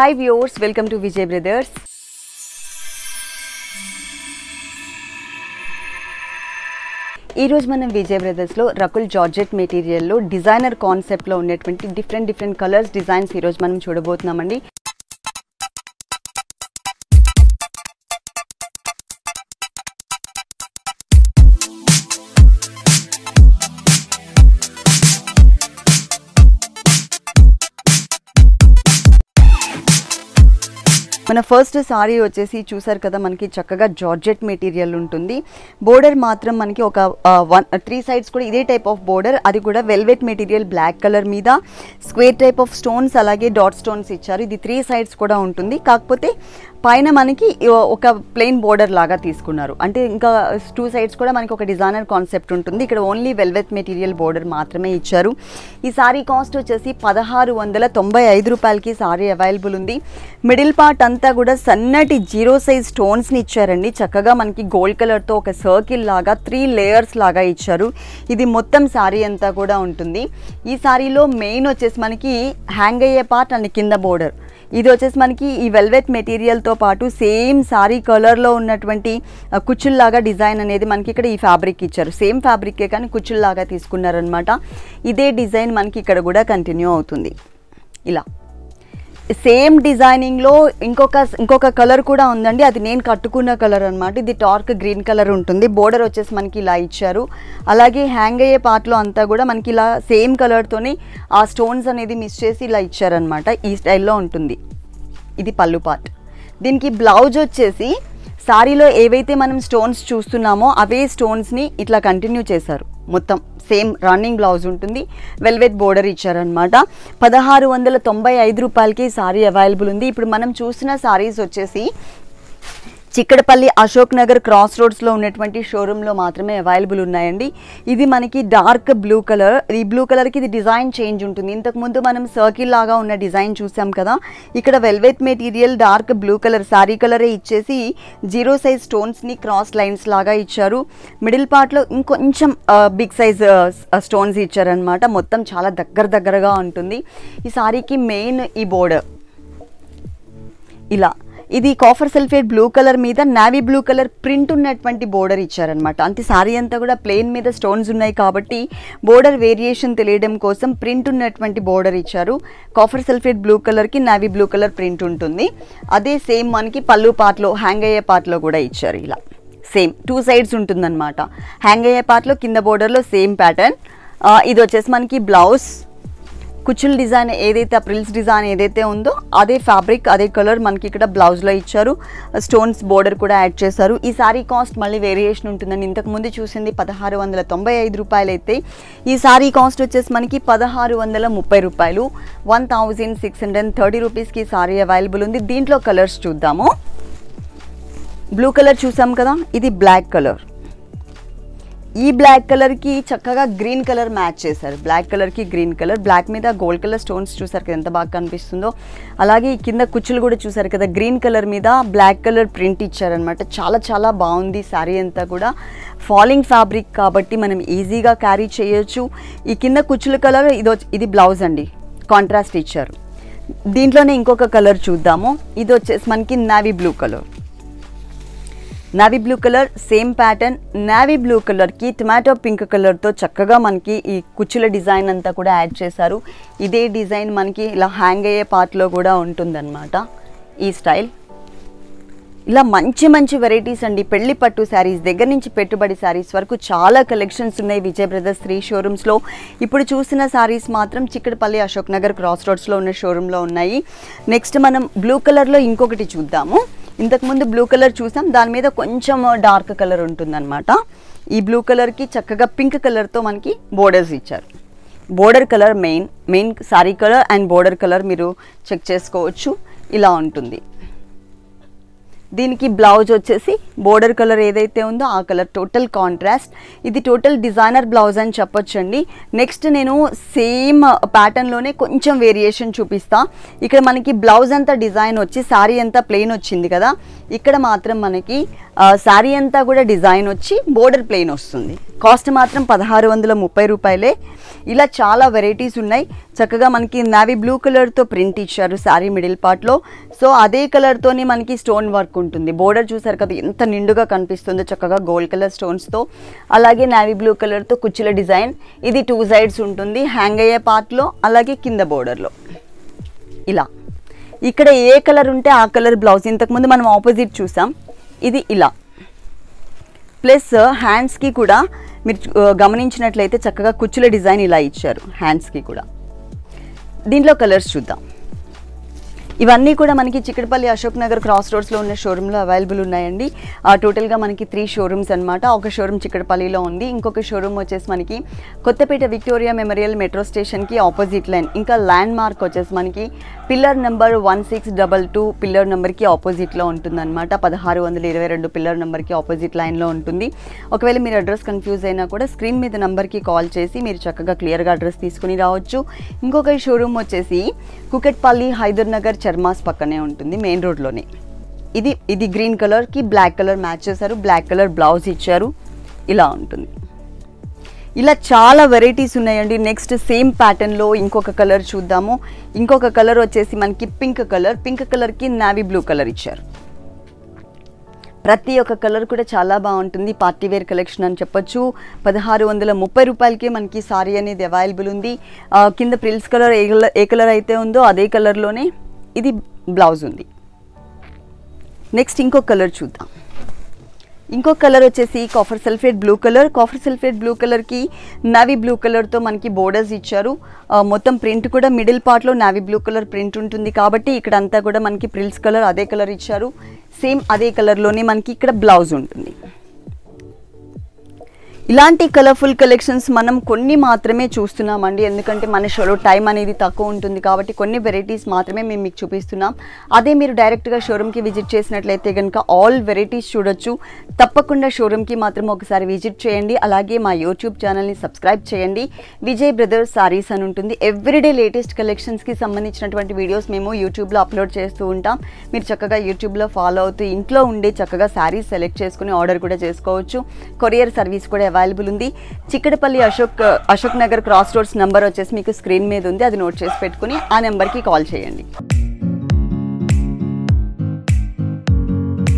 Hi viewers, welcome to Vijay Brothers. ఈ రోజు మనం విజయ్ బ్రదర్స్ లో రకుల్ జార్జెట్ మెటీరియల్ లో డిజైనర్ కాన్సెప్ట్ లో ఉన్నటువంటి డిఫరెంట్ కలర్స్ డిజైన్స్ ఈ రోజు మనం చూడబోతున్నామండి. మన ఫస్ట్ సారీ వచ్చేసి చూసారు కదా, మనకి చక్కగా జార్జెట్ మెటీరియల్ ఉంటుంది. బోర్డర్ మాత్రం మనకి ఒక 3 సైడ్స్ కూడా ఇదే టైప్ ఆఫ్ బోర్డర్, అది కూడా వెల్వెట్ మెటీరియల్ బ్లాక్ కలర్ మీద స్క్వేర్ టైప్ ఆఫ్ స్టోన్స్ అలాగే డాట్ స్టోన్స్ ఇచ్చారు. ఇది 3 సైడ్స్ కూడా ఉంటుంది, కాకపోతే పైన మనకి ఒక ప్లెయిన్ బోర్డర్ లాగా తీసుకున్నారు. అంటే ఇంకా 2 సైడ్స్ కూడా మనకి ఒక డిజైనర్ కాన్సెప్ట్ ఉంటుంది. ఇక్కడ ఓన్లీ వెల్వెట్ మెటీరియల్ బోర్డర్ మాత్రమే ఇచ్చారు. ఈ సారీ కాస్ట్ వచ్చేసి 1695 రూపాయలకి సారీ అవైలబుల్ ఉంది. మిడిల్ పార్ట్ అంతా కూడా సన్నటి జీరో సైజ్ స్టోన్స్ని ఇచ్చారండి. చక్కగా మనకి గోల్డ్ కలర్తో ఒక సర్కిల్ లాగా 3 లేయర్స్ లాగా ఇచ్చారు. ఇది మొత్తం శారీ అంతా కూడా ఉంటుంది. ఈ శారీలో మెయిన్ వచ్చేసి మనకి హ్యాంగ్ అయ్యే పార్ట్ అండ్ కింద బోర్డర్. ఇది వచ్చేసి మనకి ఈ వెల్వెట్ మెటీరియల్తో పాటు సేమ్ శారీ కలర్లో ఉన్నటువంటి కుచ్చుల్లాగా డిజైన్ అనేది మనకి ఇక్కడ ఈ ఫ్యాబ్రిక్ ఇచ్చారు. సేమ్ ఫ్యాబ్రికే కానీ కుచ్చుల్లాగా తీసుకున్నారనమాట. ఇదే డిజైన్ మనకి ఇక్కడ కూడా కంటిన్యూ అవుతుంది. ఇలా సేమ్ డిజైనింగ్లో ఇంకొక కలర్ కూడా ఉందండి. అది నేను కట్టుకున్న కలర్ అనమాట. ఇది డార్క్ గ్రీన్ కలర్ ఉంటుంది. బోర్డర్ వచ్చేసి మనకి ఇలా ఇచ్చారు. అలాగే హ్యాంగ్ అయ్యే పార్ట్లో అంతా కూడా మనకి ఇలా సేమ్ కలర్తోని ఆ స్టోన్స్ అనేది మిస్ చేసి ఇలా ఇచ్చారనమాట. ఈ స్టైల్లో ఉంటుంది. ఇది పళ్ళు పార్ట్. దీనికి బ్లౌజ్ వచ్చేసి శారీలో ఏవైతే మనం స్టోన్స్ చూస్తున్నామో అవే స్టోన్స్ని ఇట్లా కంటిన్యూ చేశారు. మొత్తం సేమ్ రన్నింగ్ బ్లౌజ్ ఉంటుంది. వెల్వెట్ బోర్డర్ ఇచ్చారనమాట. 1695 రూపాయలకి సారీ అవైలబుల్ ఉంది. ఇప్పుడు మనం చూసిన సారీస్ వచ్చేసి చిక్కడపల్లి అశోక్ నగర్ క్రాస్ రోడ్స్లో ఉన్నటువంటి షోరూంలో మాత్రమే అవైలబుల్ ఉన్నాయండి. ఇది మనకి డార్క్ బ్లూ కలర్. ఈ బ్లూ కలర్కి ఇది డిజైన్ చేంజ్ ఉంటుంది. ఇంతకుముందు మనం సర్కిల్ లాగా ఉన్న డిజైన్ చూసాం కదా, ఇక్కడ velvet material dark blue colour sari కలరే ఇచ్చేసి జీరో సైజ్ స్టోన్స్ని క్రాస్ లైన్స్ లాగా ఇచ్చారు. మిడిల్ పార్ట్లో ఇంకొంచెం బిగ్ సైజ్ స్టోన్స్ ఇచ్చారనమాట. మొత్తం చాలా దగ్గరగా ఉంటుంది. ఈ శారీకి మెయిన్ ఈ బోర్డర్ ఇలా. ఇది కాఫర్ సల్ఫేట్ బ్లూ కలర్ మీద నావీ బ్లూ కలర్ ప్రింట్ ఉన్నటువంటి బోర్డర్ ఇచ్చారనమాట. అంటే సారీ అంతా కూడా ప్లెయిన్ మీద స్టోన్స్ ఉన్నాయి కాబట్టి బోర్డర్ వేరియేషన్ తెలియడం కోసం ప్రింట్ ఉన్నటువంటి బోర్డర్ ఇచ్చారు. కాఫర్ సల్ఫేట్ బ్లూ కలర్కి నావీ బ్లూ కలర్ ప్రింట్ ఉంటుంది. అదే సేమ్ మనకి పళ్ళు పార్ట్లో హ్యాంగ్ అయ్యే పార్ట్లో కూడా ఇచ్చారు. ఇలా సేమ్ 2 సైడ్స్ ఉంటుందన్నమాట. హ్యాంగ్ అయ్యే పార్ట్లో కింద బోర్డర్లో సేమ్ ప్యాటర్న్. ఇది వచ్చేసి మనకి బ్లౌజ్. కుచుల్ డిజైన్ ఏదైతే ప్రిల్స్ డిజైన్ ఏదైతే ఉందో అదే ఫ్యాబ్రిక్ అదే కలర్ మనకి ఇక్కడ బ్లౌజ్లో ఇచ్చారు. స్టోన్స్ బోర్డర్ కూడా యాడ్ చేశారు. ఈ సారీ కాస్ట్ మళ్ళీ వేరియేషన్ ఉంటుందని ఇంతకుముందు చూసింది 1695 రూపాయలు అయితే ఈ సారీ కాస్ట్ వచ్చేసి మనకి 1630 రూపాయలు. 1630 రూపీస్కి సారీ అవైలబుల్ ఉంది. దీంట్లో కలర్స్ చూద్దాము. బ్లూ కలర్ చూసాం కదా, ఇది బ్లాక్ కలర్. ఈ బ్లాక్ కలర్కి చక్కగా గ్రీన్ కలర్ మ్యాచ్ చేశారు. బ్లాక్ కలర్కి గ్రీన్ కలర్, బ్లాక్ మీద గోల్డ్ కలర్ స్టోన్స్ చూసారు కదా, ఎంత బాగా కనిపిస్తుందో. అలాగే కింద కుచ్చులు కూడా చూసారు కదా, గ్రీన్ కలర్ మీద బ్లాక్ కలర్ ప్రింట్ ఇచ్చారనమాట. చాలా బాగుంది శారీ అంతా కూడా. ఫాలింగ్ ఫ్యాబ్రిక్ కాబట్టి మనం ఈజీగా క్యారీ చేయొచ్చు. ఈ కింద కుచ్చుల కలర్ ఇది బ్లౌజ్ అండి, కాంట్రాస్ట్ ఇచ్చారు. దీంట్లోనే ఇంకొక కలర్ చూద్దాము. ఇది వచ్చేసి మనకి navy blue colour. Navy blue colour same pattern. Navy blue కలర్కి టొమాటో పింక్ కలర్తో చక్కగా మనకి ఈ కుచ్చుల డిజైన్ అంతా కూడా యాడ్ చేశారు. ఇదే డిజైన్ మనకి ఇలా హ్యాంగ్ అయ్యే పార్ట్లో కూడా ఉంటుందన్నమాట. ఈ స్టైల్ ఇలా మంచి వెరైటీస్ అండి. పెళ్లి పట్టు శారీస్ దగ్గర నుంచి పెట్టుబడి శారీస్ వరకు చాలా కలెక్షన్స్ ఉన్నాయి విజయ్ బ్రదర్స్ 3 షోరూమ్స్లో. ఇప్పుడు చూసిన శారీస్ మాత్రం చిక్కడపల్లి అశోక్ నగర్ క్రాస్ రోడ్స్లో ఉన్న షోరూంలో ఉన్నాయి. నెక్స్ట్ మనం బ్లూ కలర్లో ఇంకొకటి చూద్దాము. ఇంతకుముందు బ్లూ కలర్ చూసాం, దాని మీద కొంచెం డార్క్ కలర్ ఉంటుందన్నమాట. ఈ బ్లూ కలర్కి చక్కగా పింక్ కలర్తో మనకి బోర్డర్స్ ఇచ్చారు. Border colour main sorry colour and border colour మీరు చెక్ చేసుకోవచ్చు. ఇలా ఉంటుంది. దీనికి బ్లౌజ్ వచ్చేసి బోర్డర్ కలర్ ఏదైతే ఉందో ఆ కలర్ టోటల్ కాంట్రాస్ట్. ఇది టోటల్ డిజైనర్ బ్లౌజ్ అని చెప్పొచ్చండి. నెక్స్ట్ నేను సేమ్ ప్యాటర్న్లోనే కొంచెం వేరియేషన్ చూపిస్తా. ఇక్కడ మనకి బ్లౌజ్ అంతా డిజైన్ వచ్చి శారీ అంతా ప్లెయిన్ వచ్చింది కదా, ఇక్కడ మాత్రం మనకి सारी अंता गुड़ा डिजाइन वच्ची बॉर्डर प्लेन वस्तुंदी कास्ट मात्रम 1630 రూపాయలే ఇలా చాలా వెరైటీస్ ఉన్నాయి చక్కగా మనకి నావీ బ్లూ కలర్ తో ప్రింట్ ఇచ్చారు సారీ మిడిల్ పార్ట్ లో సో అదే కలర్ తోనే మనకి స్టోన్ వర్క్ ఉంటుంది బోర్డర్ చూసారు కదా ఎంత నిండుగా కనిపిస్తుందో చక్కగా గోల్డ్ కలర్ స్టోన్స్ తో అలాగే నావీ బ్లూ కలర్ తో కుచ్చుల డిజైన్ ఇది టూ సైడ్స్ ఉంటుంది హ్యాంగ్ అయ్యే పార్ట్ లో అలాగే కింద బోర్డర్ లో ఇలా ఇక్కడ ఏ కలర్ ఉంటే ఆ కలర్ బ్లౌజ్ ఇంతకు ముందు మనం ఆపోజిట్ చూసాం ఇది ఇలా ప్లస్ హ్యాండ్స్ కి కూడా మీరు గమనించినట్లయితే చక్కగా కుచ్చుల డిజైన్ ఇలా ఇచ్చారు హ్యాండ్స్ కి కూడా దీంట్లో కలర్స్ చూద్దాం ఇవన్నీ కూడా మనకి చిక్కడపల్లి అశోక్ నగర్ క్రాస్ రోడ్స్ లో ఉన్న షోరూమ్ లో అవైలబుల్ ఉన్నాయండి టోటల్ గా మనకి 3 షోరూమ్స్ అన్నమాట ఒక షోరూమ్ చిక్కడపల్లిలో ఉంది ఇంకొక షోరూమ్ వచ్చేసి మనకి Kothapet Victoria Memorial metro station కి ఆపోజిట్ లైన్ ఇంకా ల్యాండ్ మార్క్ వచ్చేసి మనకి పిల్లర్ నంబర్ 1622 పిల్లర్ నంబర్ కి ఆపోజిట్ లో ఉంటుందన్నమాట 1622 పిల్లర్ నంబర్ కి ఆపోజిట్ లైన్ లో ఉంటుంది ఒకవేళ మీరు అడ్రస్ కన్ఫ్యూజ్ అయినా కూడా స్క్రీన్ మీద నంబర్ కి కాల్ చేసి మీరు చక్కగా క్లియర్ గా అడ్రస్ తీసుకొని రావచ్చు ఇంకొక షోరూమ్ వచ్చేసి కుకట్పల్లి హైదర్ నగర్ చర్మాస్ పక్కనే ఉంటుంది మెయిన్ రోడ్ లోనే ఇది ఇది గ్రీన్ కలర్ కి బ్లాక్ కలర్ మ్యాచ్ చేశారు బ్లాక్ కలర్ బ్లౌజ్ ఇచ్చారు ఇలా ఉంటుంది ఇలా చాలా వెరైటీస్ ఉన్నాయండి నెక్స్ట్ సేమ్ ప్యాటర్న్ లో ఇంకొక కలర్ చూద్దాము ఇంకొక కలర్ వచ్చేసి మనకి పింక్ కలర్ కి నావీ బ్లూ కలర్ ఇచ్చారు ప్రతి ఒక్క కలర్ కూడా చాలా బాగుంటుంది పార్టీ వేర్ కలెక్షన్ అని చెప్పొచ్చు 1630 రూపాయలకే మనకి సారీ అనేది అవైలబుల్ ఉంది కింద ప్రిల్స్ కలర్ ఏ కలర్ అయితే ఉందో అదే కలర్ లోనే ఇది బ్లౌజ్ ఉంది నెక్స్ట్ ఇంకో కలర్ చూద్దాం ఇంకో కలర్ వచ్చేసి కాఫర్ సల్ఫేట్ బ్లూ కలర్ కి నావీ బ్లూ కలర్ తో మనకి బోర్డర్స్ ఇచ్చారు మొత్తం ప్రింట్ కూడా మిడిల్ పార్ట్ లో నావీ బ్లూ కలర్ ప్రింట్ ఉంటుంది కాబట్టి ఇక్కడ అంతా కూడా మనకి ప్రిల్స్ కలర్ అదే కలర్ ఇచ్చారు సేమ్ అదే కలర్ లోనే మనకి ఇక్కడ బ్లౌజ్ ఉంటుంది ఇలాంటి కలర్ఫుల్ కలెక్షన్స్ మనం కొన్ని మాత్రమే చూస్తున్నామండి ఎందుకంటే మన షోలో టైం అనేది తక్కువ ఉంటుంది కాబట్టి కొన్ని వెరైటీస్ మాత్రమే మేము మీకు చూపిస్తున్నాం అదే మీరు డైరెక్ట్గా షోరూమ్కి విజిట్ చేసినట్లయితే కనుక ఆల్ వెరైటీస్ చూడొచ్చు తప్పకుండా షోరూమ్కి మాత్రం ఒకసారి విజిట్ చేయండి అలాగే మా యూట్యూబ్ ఛానల్ని సబ్స్క్రైబ్ చేయండి విజయ్ బ్రదర్స్ సారీస్ అని ఉంటుంది ఎవ్రీడే లేటెస్ట్ కలెక్షన్స్కి సంబంధించినటువంటి వీడియోస్ మేము యూట్యూబ్లో అప్లోడ్ చేస్తూ ఉంటాం మీరు చక్కగా యూట్యూబ్లో ఫాలో అవుతూ ఇంట్లో ఉండే చక్కగా శారీస్ సెలెక్ట్ చేసుకుని ఆర్డర్ కూడా చేసుకోవచ్చు కొరియర్ సర్వీస్ కూడా అవైలబుల్ ఉంది Chikkadpally Ashok Nagar cross roads number వచ్చేసి మీకు స్క్రీన్ మీద ఉంది అది నోట్ చేసి పెట్టుకుని ఆ నెంబర్కి కాల్ చేయండి